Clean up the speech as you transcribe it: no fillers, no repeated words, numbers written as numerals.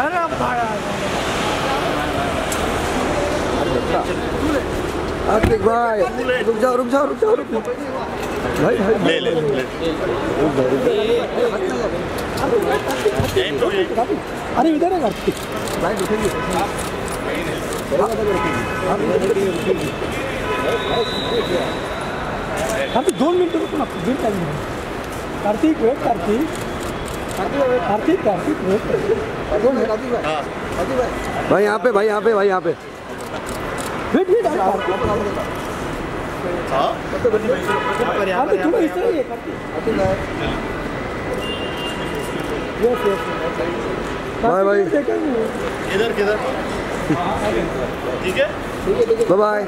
कार्तिक भाई रुक जाओ भाई ले अरे इधर है कार्तिक भाई अभी 2 मिनट रुकना कार्तिक वेट कार्तिक वेट भाई यहाँ पे वेट भाई इधर किधर ठीक है बाय।